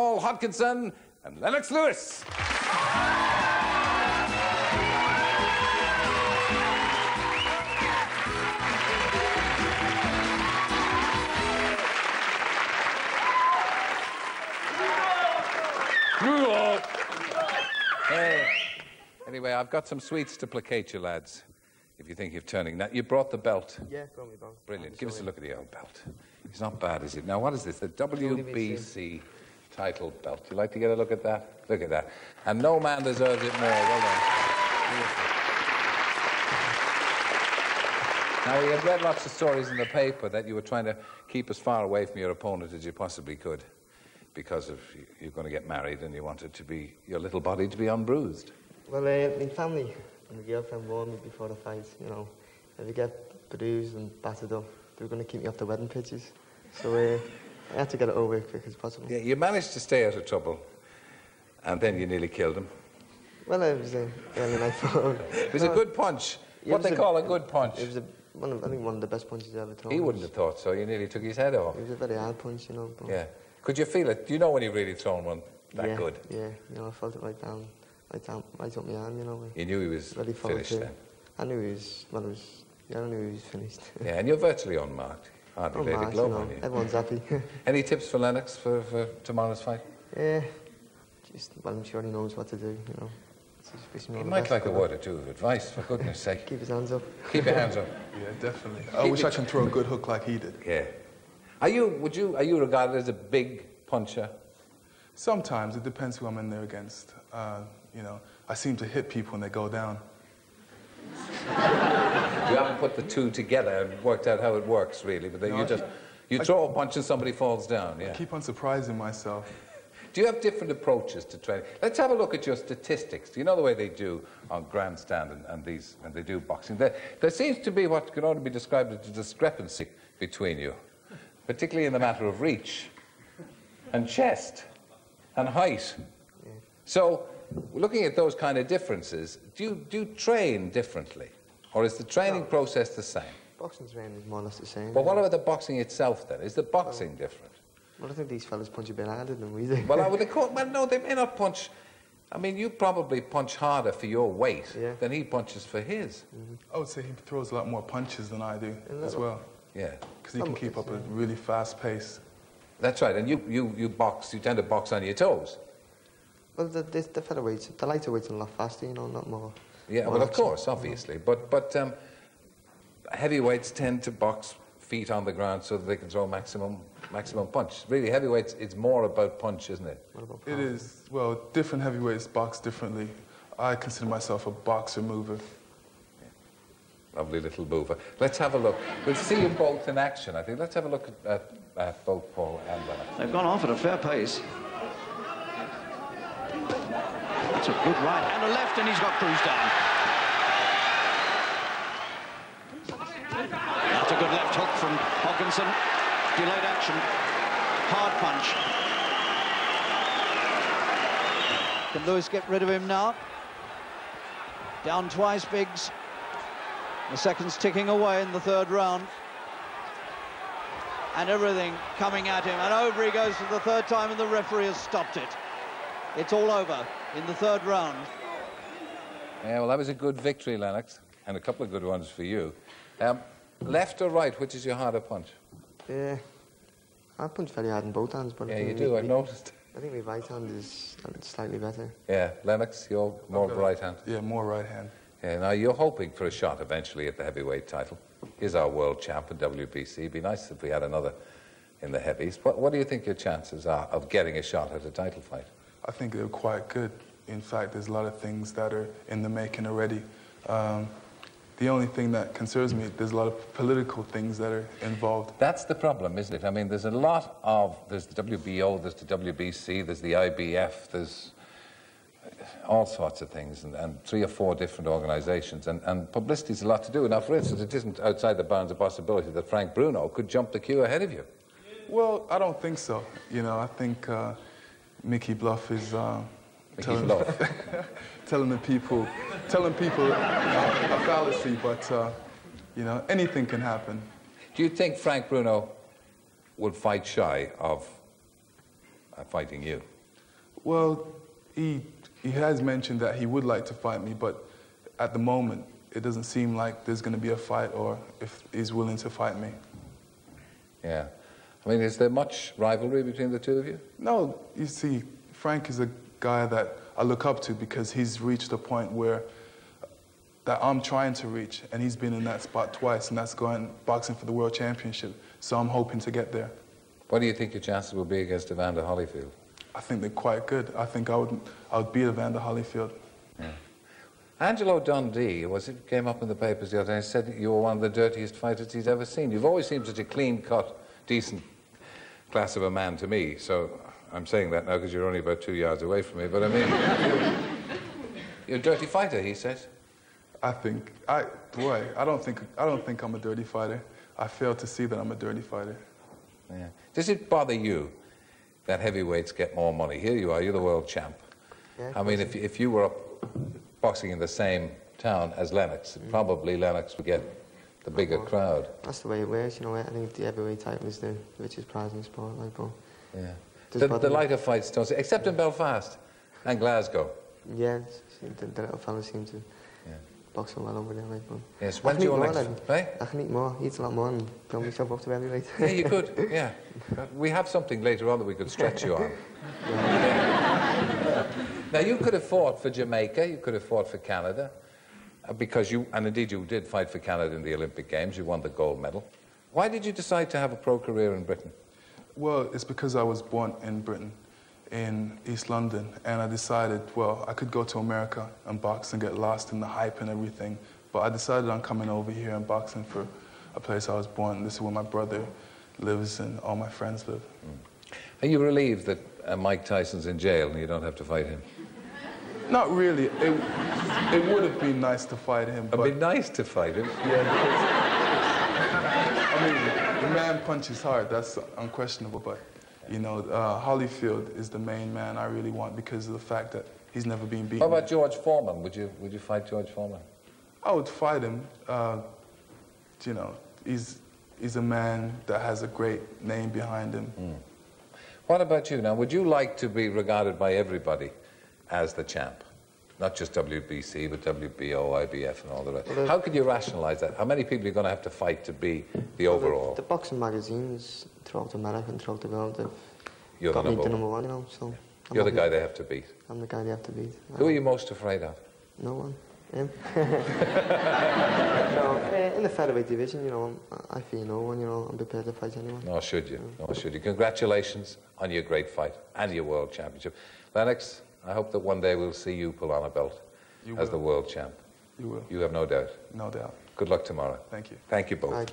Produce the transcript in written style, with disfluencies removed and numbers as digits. Paul Hodkinson and Lennox Lewis. Bruno. Anyway, I've got some sweets to placate you lads. If you think you're turning that, you brought the belt. Yeah, brought me the belt. Brilliant. Give us a look at the old belt. It's not bad, is it? Now, what is this? The WBC title belt. You like to get a look at that? Look at that. And no man deserves it more. Well done. Now, you had read lots of stories in the paper that you were trying to keep as far away from your opponent as you possibly could because of you're going to get married and you wanted to be, your little body to be unbruised. Well, my family and my girlfriend warned me before the fight, you know, if you get bruised and battered up, they were going to keep me off the wedding pictures. So I had to get it over as quick as possible. Yeah, you managed to stay out of trouble, and then you nearly killed him. Well, it was my fault. It was a good punch. Yeah, what they call a good punch. It was I think one of the best punches I ever thrown. He wouldn't have thought so. You nearly took his head off. It was a very hard punch, you know. But yeah. Could you feel it? Do you know when you've really thrown one that good? Yeah, you know, I felt it right down. Right up my arm, you know. You knew he was finished then? I knew he was, I knew he was finished. Yeah, and you're virtually unmarked. Hardly laid a glove on you. Everyone's happy. Any tips for Lennox for tomorrow's fight? Yeah, well, I'm sure he knows what to do, you know. He might like a word or two of advice, for goodness sake. Keep his hands up. Keep your hands up. Yeah, definitely. I wish I can throw a good hook like he did. Yeah. Are you regarded as a big puncher? Sometimes, it depends who I'm in there against. You know, I seem to hit people when they go down. You haven't put the two together and worked out how it works, really, but then no, you throw a punch and somebody falls down, yeah. I keep on surprising myself. Do you have different approaches to training? Let's have a look at your statistics. Do you know the way they do on Grandstand and they do boxing? There seems to be what can only be described as a discrepancy between you, particularly in the matter of reach and chest and height. Yeah. So, looking at those kind of differences, do you train differently? Or is the training process the same? Boxing training is more or less the same. But what about the boxing itself, then? Is the boxing different? Well, I think these fellas punch a bit harder than we do. Well, no, they may not punch... I mean, you probably punch harder for your weight than he punches for his. I would say he throws a lot more punches than I do as well. Yeah. Because he can keep up a really fast pace. That's right, and you box, you tend to box on your toes. Well, the featherweights, the lighter weights are a lot faster, you know, not more. Yeah, well, of course, obviously. But heavyweights tend to box feet on the ground so that they can throw maximum punch. Really, heavyweights, it's more about punch, isn't it? What about power? It is. Well, different heavyweights box differently. I consider myself a boxer mover. Yeah. Lovely little mover. Let's have a look. We'll see you both in action, I think. Let's have a look at both Paul and Lennox. They've gone off at a fair pace. That's a good right and a left, and he's got Cruz down. That's a good left hook from Hodkinson. Delayed action. Hard punch. Can Lewis get rid of him now? Down twice, Biggs. The second's ticking away in the third round. And everything coming at him. And over he goes for the third time, and the referee has stopped it. It's all over in the third round. Yeah, well, that was a good victory, Lennox, and a couple of good ones for you. Left or right, which is your harder punch? Yeah, I punch very hard in both hands, but... Yeah, you do, I've noticed. I think my right hand is slightly better. Yeah, Lennox, you're more right hand. Yeah, more right hand. Yeah, now, you're hoping for a shot eventually at the heavyweight title. He's our world champ at WBC. It'd be nice if we had another in the heavies. What do you think your chances are of getting a shot at a title fight? I think they're quite good. In fact, there's a lot of things that are in the making already. The only thing that concerns me, there's a lot of political things that are involved. That's the problem, isn't it? I mean, there's a lot of... There's the WBO, there's the WBC, there's the IBF, there's all sorts of things, and 3 or 4 different organisations, and publicity's a lot to do. Now, for instance, it isn't outside the bounds of possibility that Frank Bruno could jump the queue ahead of you. Well, I don't think so. You know, I think... Mickey Bluff is telling people a fallacy, but you know, anything can happen. Do you think Frank Bruno would fight shy of fighting you? Well, he has mentioned that he would like to fight me, but at the moment, it doesn't seem like there's going to be a fight or if he's willing to fight me. Yeah. I mean, is there much rivalry between the two of you? No. You see, Frank is a guy that I look up to because he's reached a point where that I'm trying to reach, and he's been in that spot twice, and that's going boxing for the World Championship. So I'm hoping to get there. What do you think your chances will be against Evander Holyfield? I think they're quite good. I think I would beat Evander Holyfield. Yeah. Angelo Dundee, it came up in the papers the other day, said that you were one of the dirtiest fighters he's ever seen. You've always seemed such a clean-cut, decent class of a man to me, so I'm saying that now because you're only about 2 yards away from me, but I mean... you're a dirty fighter, he says. I don't think I'm a dirty fighter. I fail to see that I'm a dirty fighter. Yeah. Does it bother you that heavyweights get more money? Here you are, you're the world champ. Yeah, I mean, if you were up boxing in the same town as Lennox, probably Lennox would get the bigger crowd. That's the way it works, you know, I think the heavyweight title is the richest prize in the sport, like, but... Yeah. The lighter fights don't... Except in Belfast and Glasgow. Yeah, the little fellas seem to box well over there, like, but... Yes, when do you want I can eat more, eat a lot more, and build myself up to heavyweight. Yeah, you could, yeah. But we have something later on that we could stretch you on. Now, you could have fought for Jamaica, you could have fought for Canada, because you, and indeed you did fight for Canada in the Olympic Games, you won the gold medal. Why did you decide to have a pro career in Britain? Well, it's because I was born in Britain, in East London, and I decided, well, I could go to America and box and get lost in the hype and everything, but I decided on coming over here and boxing for a place I was born. This is where my brother lives and all my friends live. Mm. Are you relieved that Mike Tyson's in jail and you don't have to fight him? Not really. It would have been nice to fight him. It would be nice to fight him? Yeah, because, I mean, the man punches hard. That's unquestionable. But, you know, Holyfield is the main man I really want because of the fact that he's never been beaten. What about George Foreman? Would you fight George Foreman? I would fight him. You know, he's a man that has a great name behind him. Mm. What about you now? Would you like to be regarded by everybody as the champ? Not just WBC, but WBO, IBF and all the rest. Well, how could you rationalise that? How many people are you going to have to fight to be the overall? The boxing magazines throughout America and throughout the world have got me the number one, you know, so... Yeah. You're the guy they have to beat. I'm the guy they have to beat. Who are you most afraid of? No one. Him. No, in the featherweight division, you know, I fear no one, you know, I'm prepared to fight anyone. Nor should you, nor should you. Congratulations on your great fight and your world championship. Lennox, I hope that one day we'll see you pull on a belt as the world champ. You will. You have no doubt. No doubt. Good luck tomorrow. Thank you. Thank you both.